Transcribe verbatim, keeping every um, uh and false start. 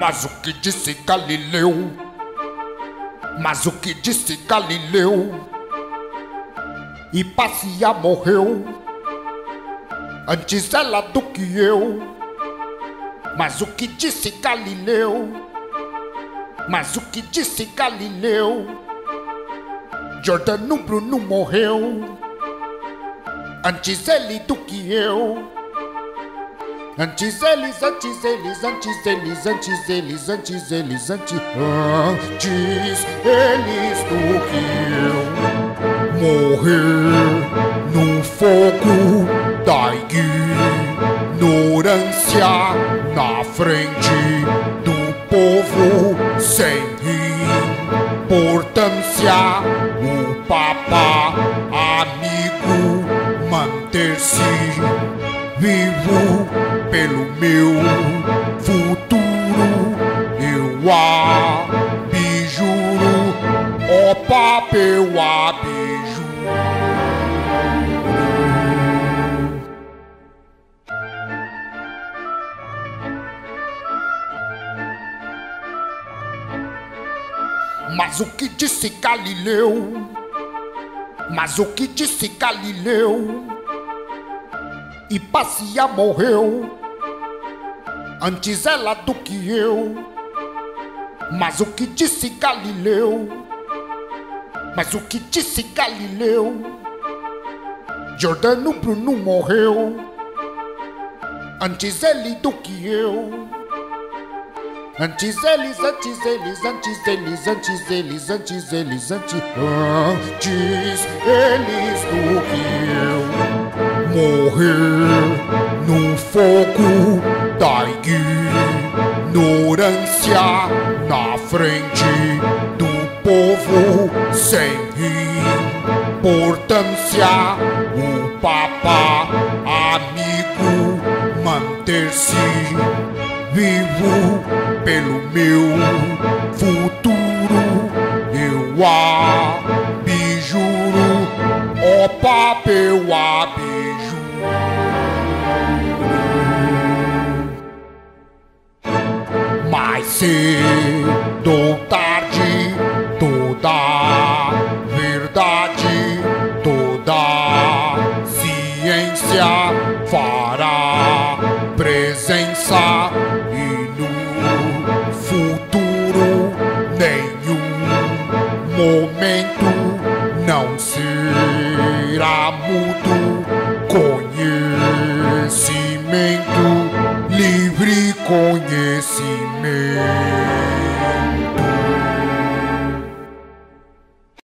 Mas o que disse Galileu? Mas o que disse Galileu? Hipátia morreu antes ela do que eu. Mas o que disse Galileu? Mas o que disse Galileu? Giordano Bruno morreu antes ele do que eu. Antes eles, antes eles, antes eles, antes eles, antes eles, antes, antes eles do que eu. Morrer no fogo da ignorância na frente do povo sem importância. O Papa amigo manter-se vivo. Pelo meu futuro eu abjuro, ó Papa, eu abjuro. Mas o que disse Galileu? Mas o que disse Galileu? Hipátia morreu antes ela do que eu. Mas o que disse Galileu? Mas o que disse Galileu? Giordano Bruno morreu antes ele do que eu. Antes eles, antes eles, antes eles, antes eles, antes eles, antes, antes eles do que eu. Morrer no fogo da ignorância na frente do povo sem importância. O Papa amigo manter-se vivo. Pelo meu futuro eu abjuro, ó Papa, eu abjuro. Mais cedo ou tarde, toda verdade, toda ciência fará presença. E no futuro nenhum momento não será mudo. Conhecimento livre, conhecimento.